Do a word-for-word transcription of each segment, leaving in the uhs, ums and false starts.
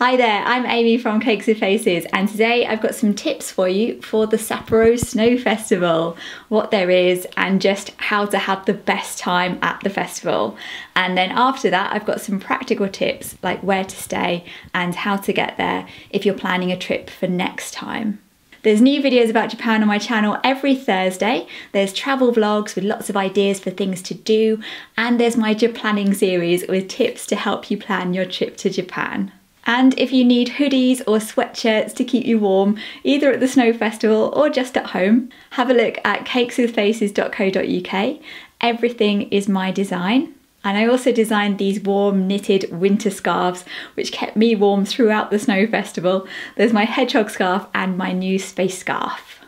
Hi there, I'm Amy from Cakes with Faces, and today I've got some tips for you for the Sapporo Snow Festival, what there is and just how to have the best time at the festival. And then after that I've got some practical tips like where to stay and how to get there if you're planning a trip for next time. There's new videos about Japan on my channel every Thursday, there's travel vlogs with lots of ideas for things to do, and there's my Japlanning series with tips to help you plan your trip to Japan. And if you need hoodies or sweatshirts to keep you warm, either at the Snow Festival or just at home, have a look at cakes with faces dot co dot U K. Everything is my design. And I also designed these warm knitted winter scarves, which kept me warm throughout the Snow Festival. There's my hedgehog scarf and my new space scarf.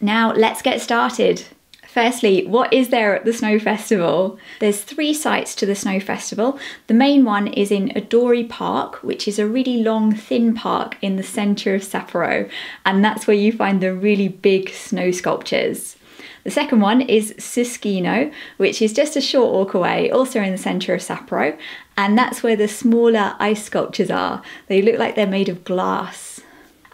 Now let's get started. Firstly, what is there at the Snow Festival? There's three sites to the Snow Festival. The main one is in Odori Park, which is a really long, thin park in the centre of Sapporo, and that's where you find the really big snow sculptures. The second one is Susukino, which is just a short walk away, also in the centre of Sapporo, and that's where the smaller ice sculptures are. They look like they're made of glass.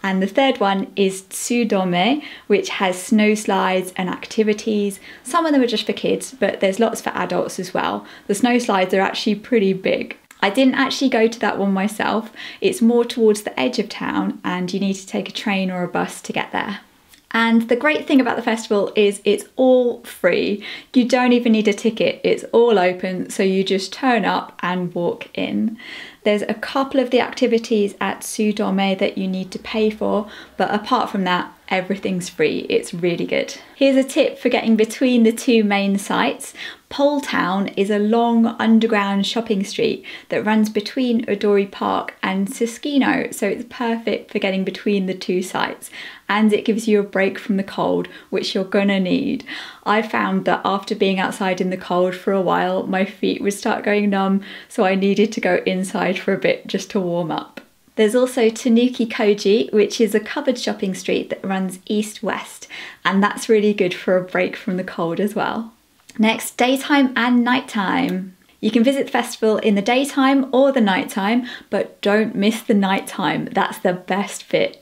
And the third one is Tsudome, which has snow slides and activities. Some of them are just for kids, but there's lots for adults as well. The snow slides are actually pretty big. I didn't actually go to that one myself. It's more towards the edge of town and you need to take a train or a bus to get there. And the great thing about the festival is it's all free. You don't even need a ticket, it's all open, so you just turn up and walk in. There's a couple of the activities at Tsudome that you need to pay for, but apart from that, everything's free. It's really good. Here's a tip for getting between the two main sites. Pole Town is a long underground shopping street that runs between Odori Park and Susukino, so it's perfect for getting between the two sites, and it gives you a break from the cold, which you're gonna need. I found that after being outside in the cold for a while, my feet would start going numb, so I needed to go inside for a bit just to warm up. There's also Tanuki Koji, which is a covered shopping street that runs east-west, and that's really good for a break from the cold as well. Next, daytime and nighttime. You can visit the festival in the daytime or the nighttime, but don't miss the nighttime. That's the best bit.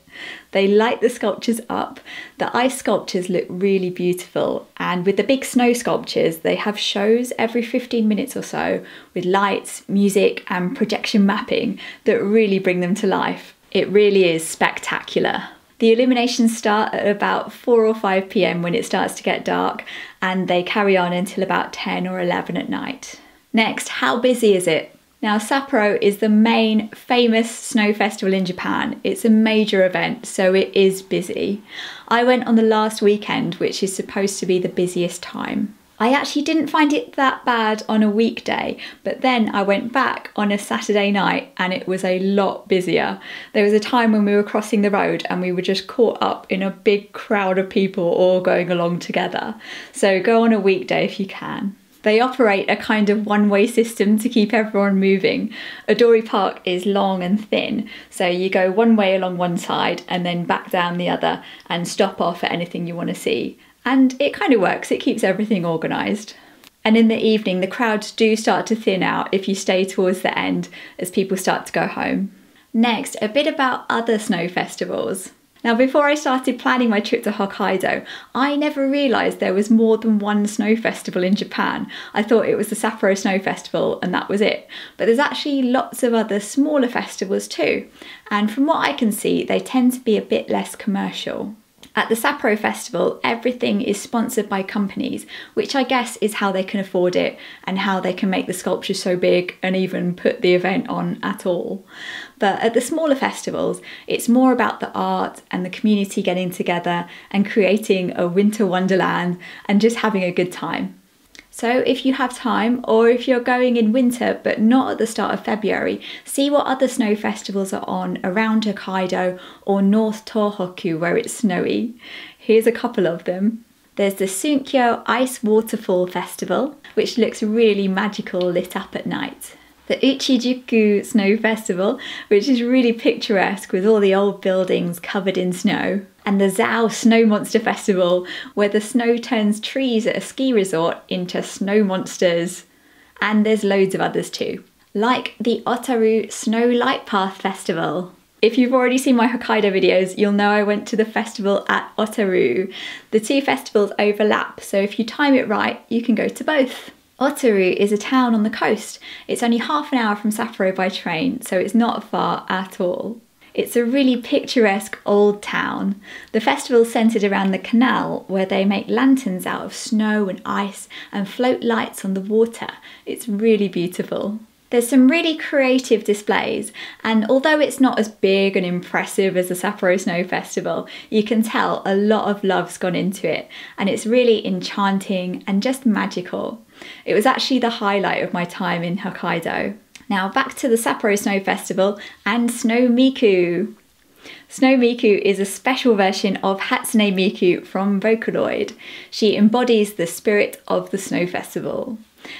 They light the sculptures up. The ice sculptures look really beautiful, and with the big snow sculptures, they have shows every fifteen minutes or so with lights, music, and projection mapping that really bring them to life. It really is spectacular. The illuminations start at about four or five p m when it starts to get dark, and they carry on until about ten or eleven at night. Next, how busy is it? Now, Sapporo is the main famous snow festival in Japan. It's a major event, so it is busy. I went on the last weekend, which is supposed to be the busiest time. I actually didn't find it that bad on a weekday, but then I went back on a Saturday night and it was a lot busier. There was a time when we were crossing the road and we were just caught up in a big crowd of people all going along together. So go on a weekday if you can. They operate a kind of one-way system to keep everyone moving. Odori Park is long and thin, so you go one way along one side and then back down the other and stop off at anything you want to see. And it kind of works, it keeps everything organised. And in the evening, the crowds do start to thin out if you stay towards the end as people start to go home. Next, a bit about other snow festivals. Now, before I started planning my trip to Hokkaido, I never realised there was more than one snow festival in Japan. I thought it was the Sapporo Snow Festival and that was it. But there's actually lots of other smaller festivals too. And from what I can see, they tend to be a bit less commercial. At the Sapporo Festival, everything is sponsored by companies, which I guess is how they can afford it and how they can make the sculptures so big and even put the event on at all. But at the smaller festivals, it's more about the art and the community getting together and creating a winter wonderland and just having a good time. So if you have time, or if you're going in winter but not at the start of February, see what other snow festivals are on around Hokkaido or North Tohoku where it's snowy. Here's a couple of them. There's the Sounkyo Ice Waterfall Festival, which looks really magical lit up at night. The Uchijuku Snow Festival, which is really picturesque with all the old buildings covered in snow. And the Zao Snow Monster Festival, where the snow turns trees at a ski resort into snow monsters. And there's loads of others too, like the Otaru Snow Light Path Festival. If you've already seen my Hokkaido videos, you'll know I went to the festival at Otaru. The two festivals overlap, so if you time it right, you can go to both. Otaru is a town on the coast. It's only half an hour from Sapporo by train, so it's not far at all. It's a really picturesque old town. The festival's centred around the canal, where they make lanterns out of snow and ice and float lights on the water. It's really beautiful. There's some really creative displays, and although it's not as big and impressive as the Sapporo Snow Festival, you can tell a lot of love's gone into it, and it's really enchanting and just magical. It was actually the highlight of my time in Hokkaido. Now back to the Sapporo Snow Festival and Snow Miku. Snow Miku is a special version of Hatsune Miku from Vocaloid. She embodies the spirit of the Snow Festival.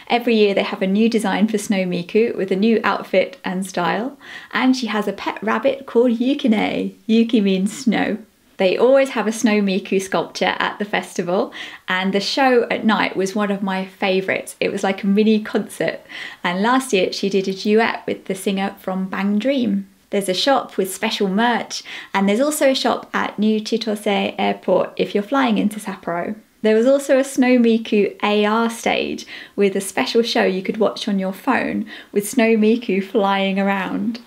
Every year they have a new design for Snow Miku with a new outfit and style, and she has a pet rabbit called Yukine. Yuki means snow. They always have a Snow Miku sculpture at the festival, and the show at night was one of my favourites. It was like a mini concert, and last year she did a duet with the singer from Bang Dream. There's a shop with special merch, and there's also a shop at New Chitose Airport if you're flying into Sapporo. There was also a Snow Miku A R stage with a special show you could watch on your phone with Snow Miku flying around.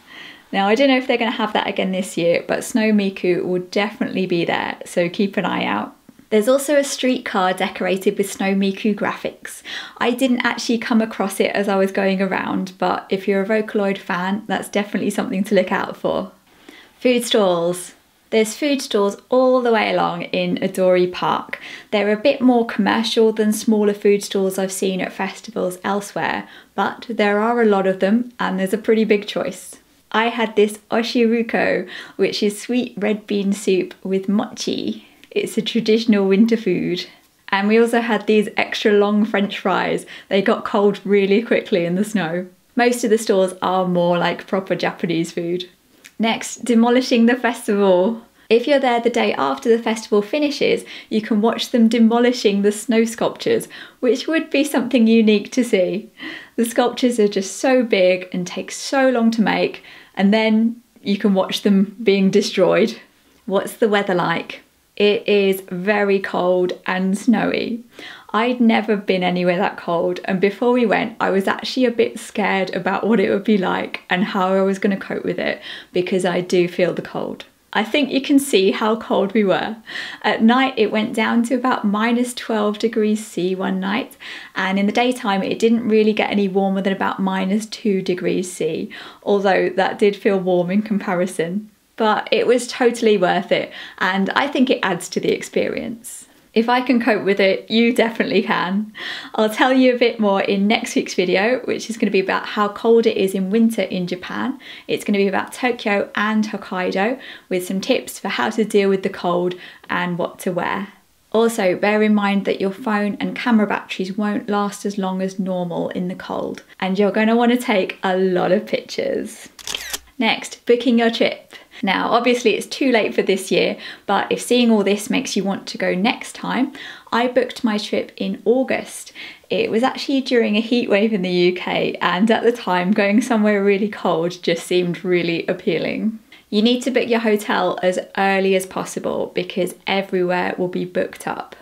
Now, I don't know if they're going to have that again this year, but Snow Miku will definitely be there, so keep an eye out. There's also a streetcar decorated with Snow Miku graphics. I didn't actually come across it as I was going around, but if you're a Vocaloid fan, that's definitely something to look out for. Food stalls. There's food stalls all the way along in Odori Park. They're a bit more commercial than smaller food stalls I've seen at festivals elsewhere, but there are a lot of them and there's a pretty big choice. I had this Oshiruko, which is sweet red bean soup with mochi. It's a traditional winter food. And we also had these extra long French fries. They got cold really quickly in the snow. Most of the stores are more like proper Japanese food. Next, demolishing the festival. If you're there the day after the festival finishes, you can watch them demolishing the snow sculptures, which would be something unique to see. The sculptures are just so big and take so long to make, and then you can watch them being destroyed. What's the weather like? It is very cold and snowy. I'd never been anywhere that cold, and before we went I was actually a bit scared about what it would be like and how I was going to cope with it, because I do feel the cold. I think you can see how cold we were. At night it went down to about minus twelve degrees C one night, and in the daytime it didn't really get any warmer than about minus two degrees C, although that did feel warm in comparison. But it was totally worth it, and I think it adds to the experience. If I can cope with it, you definitely can. I'll tell you a bit more in next week's video, which is going to be about how cold it is in winter in Japan. It's going to be about Tokyo and Hokkaido, with some tips for how to deal with the cold and what to wear. Also, bear in mind that your phone and camera batteries won't last as long as normal in the cold, and you're going to want to take a lot of pictures. Next, booking your trip. Now, obviously it's too late for this year, but if seeing all this makes you want to go next time, I booked my trip in August. It was actually during a heatwave in the U K, and at the time going somewhere really cold just seemed really appealing. You need to book your hotel as early as possible because everywhere will be booked up.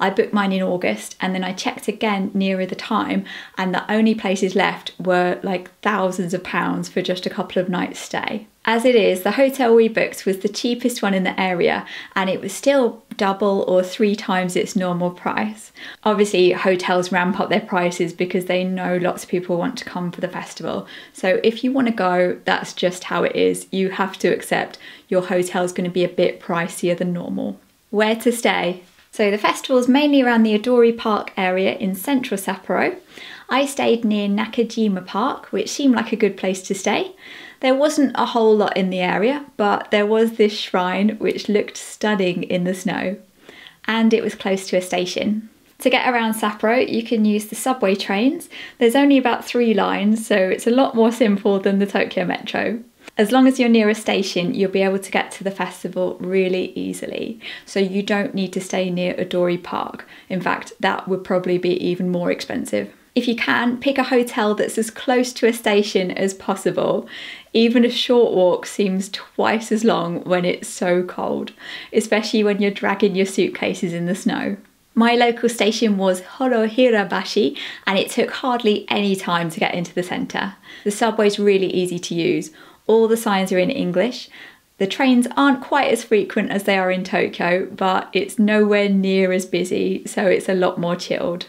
I booked mine in August, and then I checked again nearer the time, and the only places left were like thousands of pounds for just a couple of nights stay. As it is, the hotel we booked was the cheapest one in the area, and it was still double or three times its normal price. Obviously, hotels ramp up their prices because they know lots of people want to come for the festival. So if you want to go, that's just how it is. You have to accept your hotel's going to be a bit pricier than normal. Where to stay? So the festival's mainly around the Odori Park area in central Sapporo. I stayed near Nakajima Park, which seemed like a good place to stay. There wasn't a whole lot in the area, but there was this shrine which looked stunning in the snow, and it was close to a station. To get around Sapporo, you can use the subway trains. There's only about three lines, so it's a lot more simple than the Tokyo Metro. As long as you're near a station, you'll be able to get to the festival really easily, so you don't need to stay near Odori Park. In fact, that would probably be even more expensive. If you can, pick a hotel that's as close to a station as possible. Even a short walk seems twice as long when it's so cold, especially when you're dragging your suitcases in the snow. My local station was Horohirabashi, and it took hardly any time to get into the centre. The subway's really easy to use, all the signs are in English. The trains aren't quite as frequent as they are in Tokyo, but it's nowhere near as busy, so it's a lot more chilled.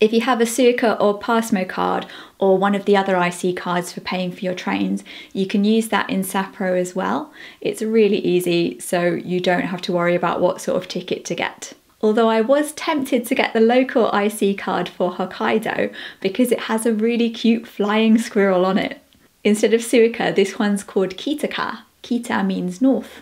If you have a Suica or PASMO card, or one of the other I C cards for paying for your trains, you can use that in Sapporo as well. It's really easy, so you don't have to worry about what sort of ticket to get. Although I was tempted to get the local I C card for Hokkaido because it has a really cute flying squirrel on it. Instead of Suica, this one's called Kitaka. Kita means north.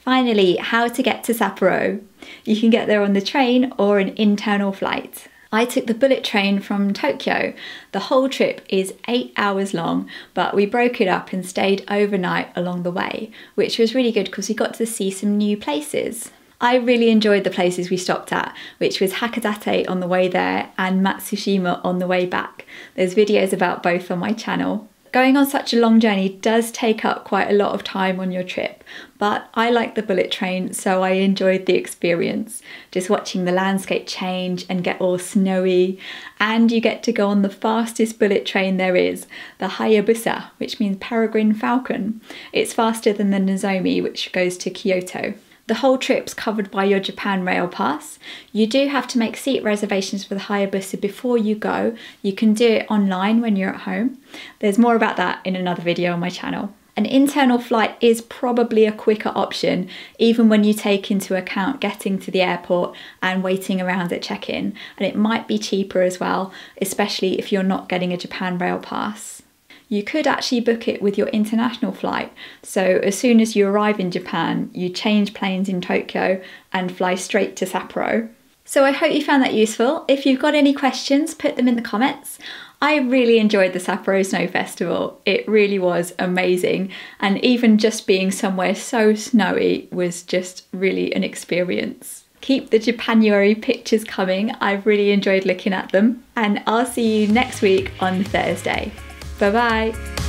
Finally, how to get to Sapporo. You can get there on the train or an internal flight. I took the bullet train from Tokyo. The whole trip is eight hours long, but we broke it up and stayed overnight along the way, which was really good because we got to see some new places. I really enjoyed the places we stopped at, which was Hakodate on the way there and Matsushima on the way back. There's videos about both on my channel. Going on such a long journey does take up quite a lot of time on your trip, but I like the bullet train, so I enjoyed the experience. Just watching the landscape change and get all snowy, and you get to go on the fastest bullet train there is, the Hayabusa, which means peregrine falcon. It's faster than the Nozomi, which goes to Kyoto. The whole trip's covered by your Japan Rail Pass. You do have to make seat reservations for the Hayabusa before you go. You can do it online when you're at home. There's more about that in another video on my channel. An internal flight is probably a quicker option, even when you take into account getting to the airport and waiting around at check-in. And it might be cheaper as well, especially if you're not getting a Japan Rail Pass. You could actually book it with your international flight, so as soon as you arrive in Japan, you change planes in Tokyo and fly straight to Sapporo. So I hope you found that useful. If you've got any questions, put them in the comments. I really enjoyed the Sapporo Snow Festival. It really was amazing, and even just being somewhere so snowy was just really an experience. Keep the Japanuary pictures coming. I've really enjoyed looking at them, and I'll see you next week on Thursday. Bye bye!